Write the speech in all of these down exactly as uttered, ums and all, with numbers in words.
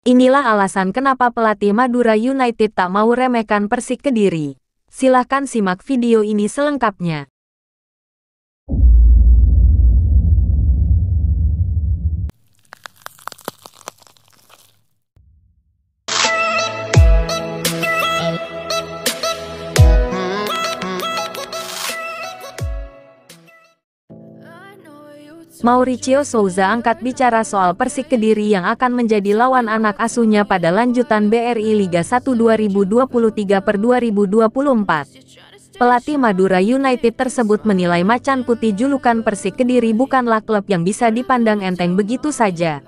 Inilah alasan kenapa pelatih Madura United tak mau remehkan Persik Kediri. Silahkan simak video ini selengkapnya. Mauricio Souza angkat bicara soal Persik Kediri yang akan menjadi lawan anak asuhnya pada lanjutan B R I Liga satu dua ribu dua puluh tiga per dua ribu dua puluh empat. Pelatih Madura United tersebut menilai Macan Putih julukan Persik Kediri bukanlah klub yang bisa dipandang enteng begitu saja.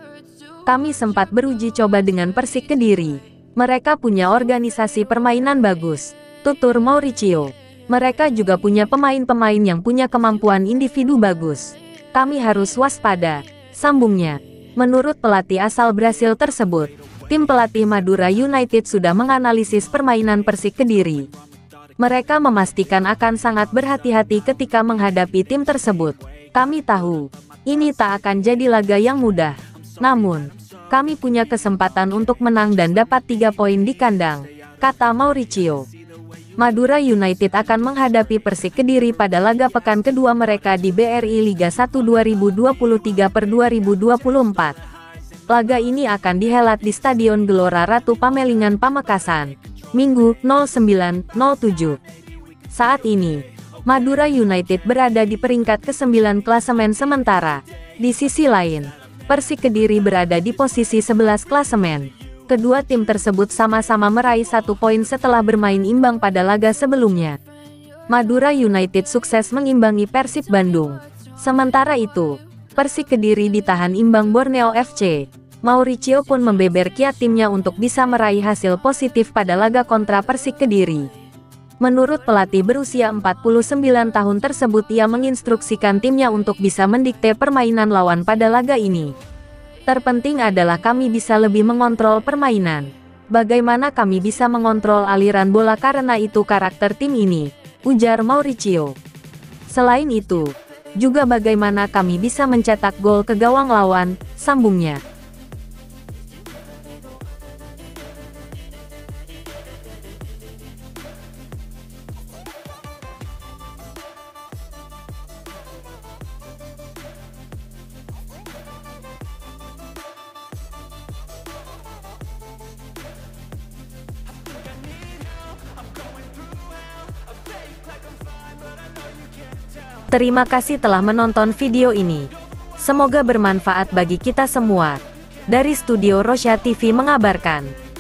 Kami sempat beruji coba dengan Persik Kediri. Mereka punya organisasi permainan bagus, tutur Mauricio. Mereka juga punya pemain-pemain yang punya kemampuan individu bagus. Kami harus waspada, sambungnya. Menurut pelatih asal Brasil tersebut, tim pelatih Madura United sudah menganalisis permainan Persik Kediri. Mereka memastikan akan sangat berhati-hati ketika menghadapi tim tersebut. Kami tahu, ini tak akan jadi laga yang mudah. Namun, kami punya kesempatan untuk menang dan dapat tiga poin di kandang, kata Mauricio. Madura United akan menghadapi Persik Kediri pada laga pekan kedua mereka di B R I Liga satu dua ribu dua puluh tiga per dua ribu dua puluh empat. Laga ini akan dihelat di Stadion Gelora Ratu Pamelingan, Pamekasan, Minggu, sembilan nol tujuh. Saat ini, Madura United berada di peringkat kesembilan klasemen sementara. Di sisi lain, Persik Kediri berada di posisi sebelas klasemen. Kedua tim tersebut sama-sama meraih satu poin setelah bermain imbang pada laga sebelumnya. Madura United sukses mengimbangi Persib Bandung. Sementara itu, Persik Kediri ditahan imbang Borneo F C. Mauricio pun membeber kiat timnya untuk bisa meraih hasil positif pada laga kontra Persik Kediri. Menurut pelatih berusia empat puluh sembilan tahun tersebut, ia menginstruksikan timnya untuk bisa mendikte permainan lawan pada laga ini. Terpenting adalah kami bisa lebih mengontrol permainan. Bagaimana kami bisa mengontrol aliran bola, karena itu karakter tim ini, ujar Mauricio. Selain itu, juga bagaimana kami bisa mencetak gol ke gawang lawan, sambungnya. Terima kasih telah menonton video ini. Semoga bermanfaat bagi kita semua. Dari studio Rosya T V mengabarkan.